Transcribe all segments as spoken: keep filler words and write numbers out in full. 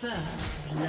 First blood.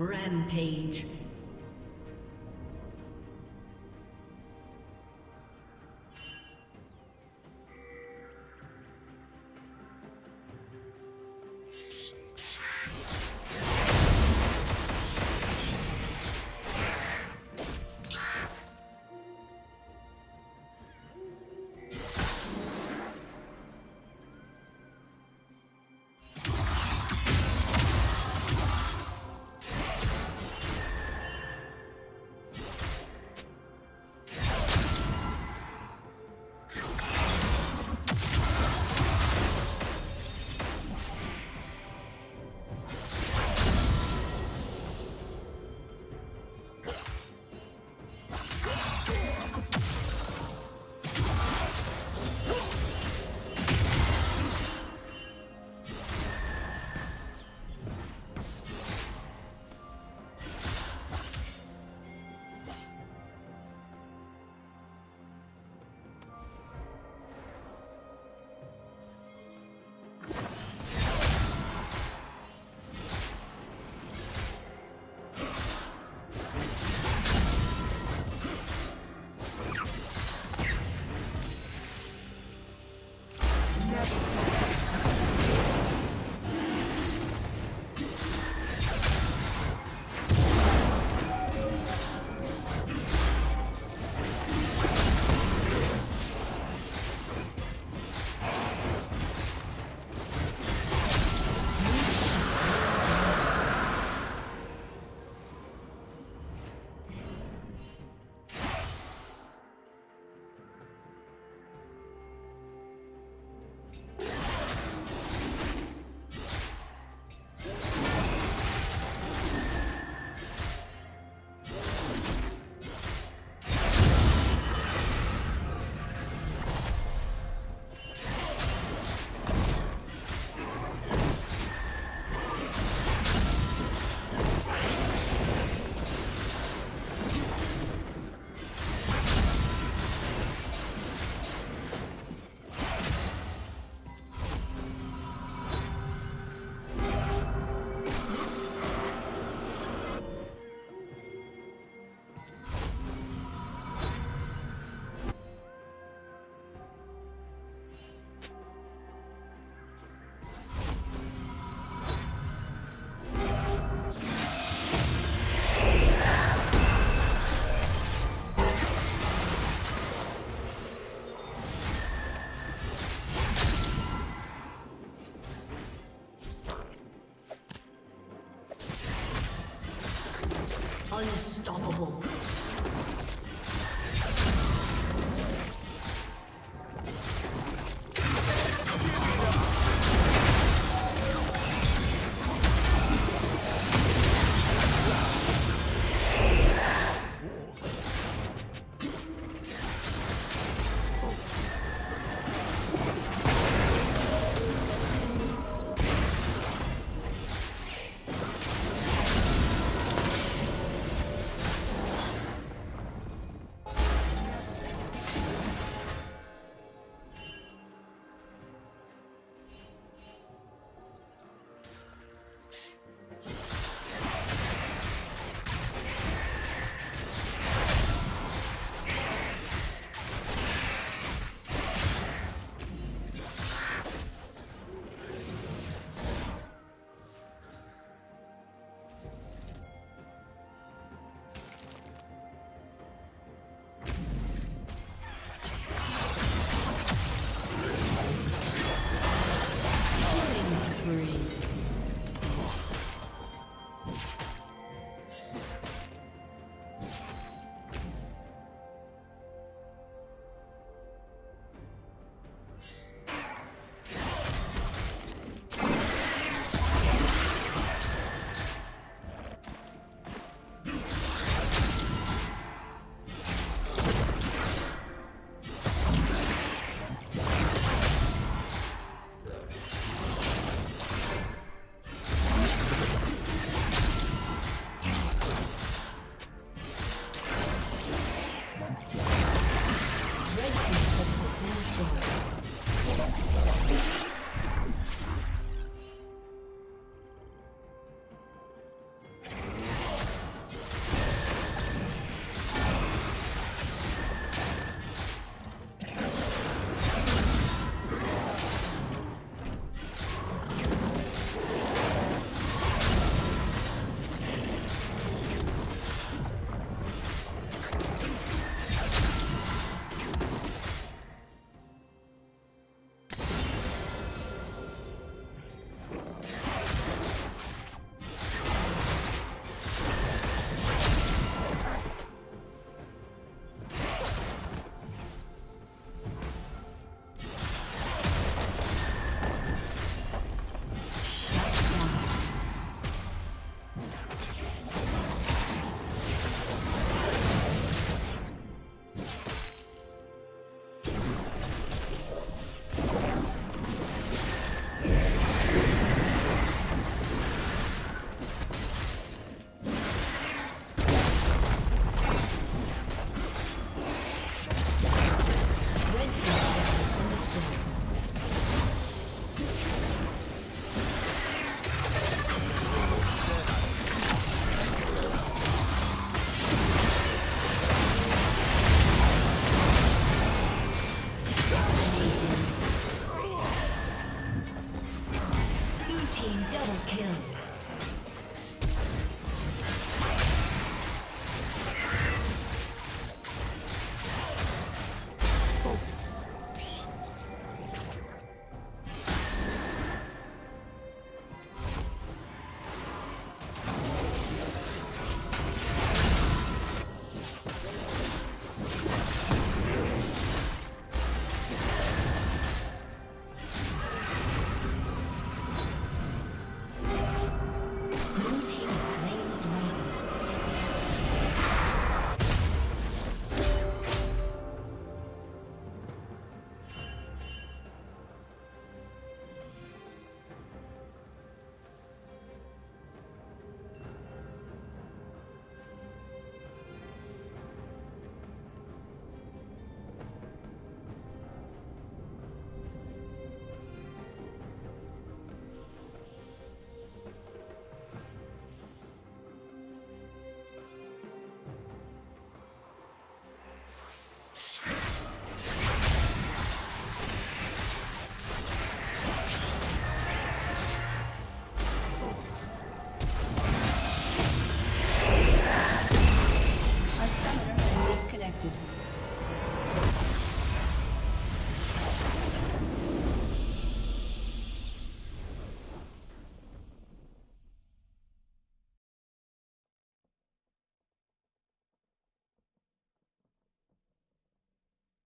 Rampage.